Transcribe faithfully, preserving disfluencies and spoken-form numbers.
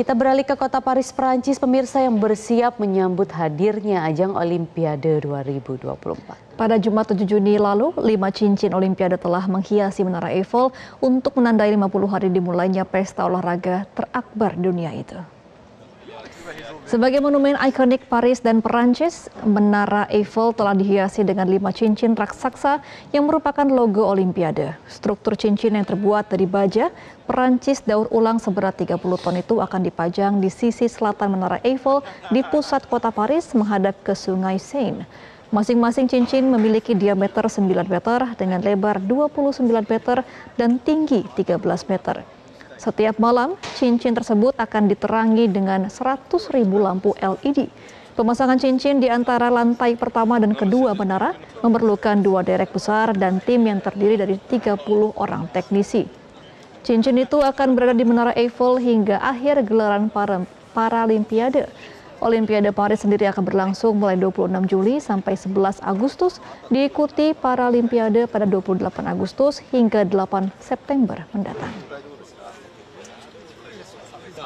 Kita beralih ke kota Paris, Perancis, pemirsa, yang bersiap menyambut hadirnya ajang Olimpiade dua ribu dua puluh empat. Pada Jumat tujuh Juni lalu, lima cincin Olimpiade telah menghiasi Menara Eiffel untuk menandai lima puluh hari dimulainya pesta olahraga terakbar dunia itu. Sebagai monumen ikonik Paris dan Perancis, Menara Eiffel telah dihiasi dengan lima cincin raksasa yang merupakan logo Olimpiade. Struktur cincin yang terbuat dari baja Perancis daur ulang seberat tiga puluh ton itu akan dipajang di sisi selatan Menara Eiffel di pusat kota Paris menghadap ke Sungai Seine. Masing-masing cincin memiliki diameter sembilan meter dengan lebar dua puluh sembilan meter dan tinggi tiga belas meter. Setiap malam, cincin tersebut akan diterangi dengan seratus ribu lampu L E D. Pemasangan cincin di antara lantai pertama dan kedua menara memerlukan dua derek besar dan tim yang terdiri dari tiga puluh orang teknisi. Cincin itu akan berada di Menara Eiffel hingga akhir gelaran Paralimpiade. Olimpiade Paris sendiri akan berlangsung mulai dua puluh enam Juli sampai sebelas Agustus, diikuti Paralimpiade pada dua puluh delapan Agustus hingga delapan September mendatang.